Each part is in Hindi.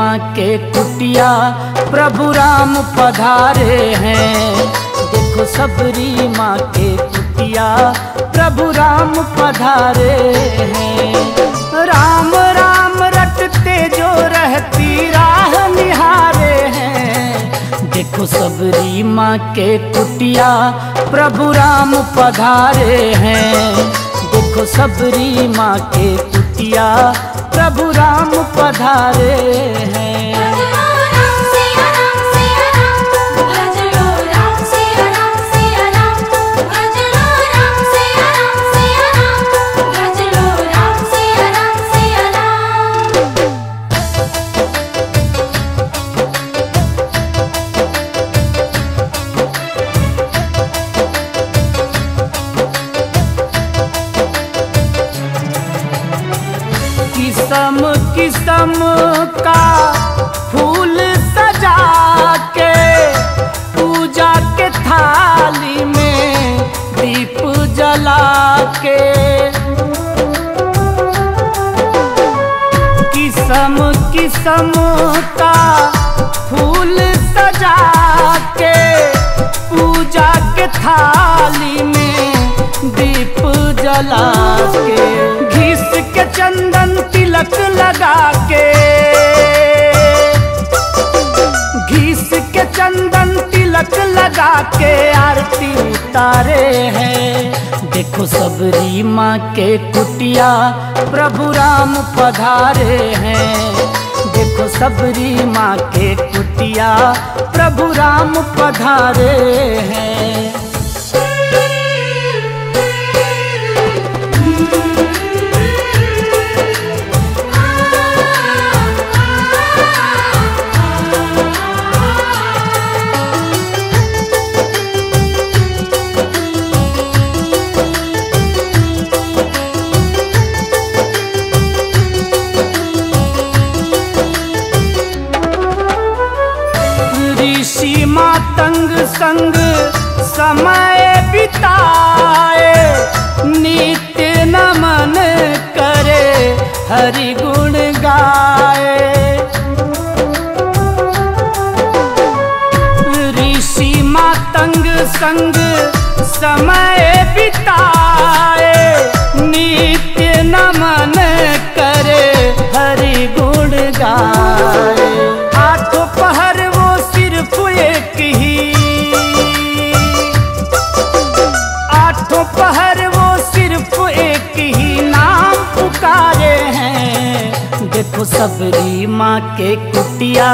माँ के कुटिया प्रभु राम पधारे हैं। देखो सबरी माँ के कुटिया प्रभु राम पधारे हैं। राम राम रटते जो रहती राह निहारे हैं। देखो सबरी माँ के कुटिया प्रभु राम पधारे हैं। देखो सबरी माँ के कुटिया प्रभु राम पधारे हैं। किस्म का फूल सजा के पूजा के थाली में दीप जला के, किस्म किस्म का फूल सजा के पूजा के थाली में दीप जला के, घिस के चंदन तिलक लगा के, घिस के चंदन तिलक लगा के आरती उतारे हैं। देखो सबरी माँ के कुटिया प्रभु राम पधारे हैं। देखो सबरी माँ के कुटिया प्रभु राम पधारे हैं। ऋषि मातंग संग समय बिताए, नित्य नमन करे हरि गुण गाए। ऋषि मातंग संग समय बिताए, नित्य नमन करे हरि गुण गाए। आठों पहर वो सिर्फ एक ही, आठों पहर वो सिर्फ एक ही नाम पुकारे हैं। देखो सबरी माँ के कुटिया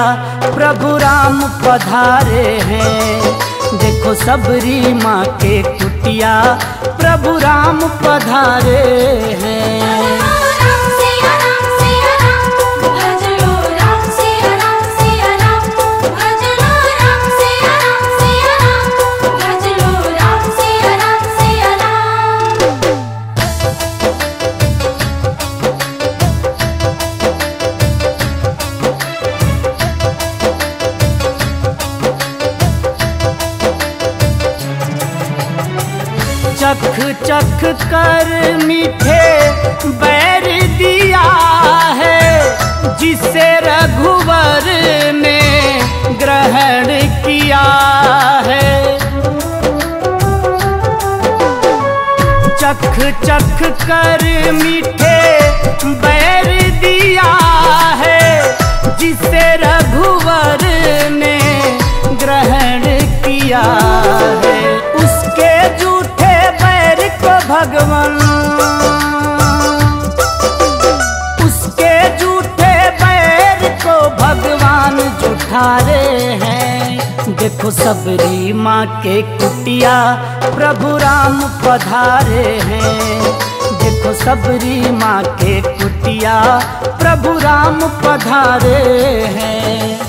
प्रभु राम पधारे हैं। देखो सबरी माँ के कुटिया प्रभु राम पधारे हैं। चख चख कर मीठे बैर दिया है, जिसे रघुवर ने ग्रहण किया है। चख चख कर मीठे बैर दिया है, जिसे रघुवर ने ग्रहण किया है। उसके झूठे बैर को भगवान, उसके झूठे बैर को भगवान झुठारे हैं। देखो सबरी माँ के कुटिया प्रभु राम पधारे हैं। देखो सबरी माँ के कुटिया प्रभु राम पधारे हैं।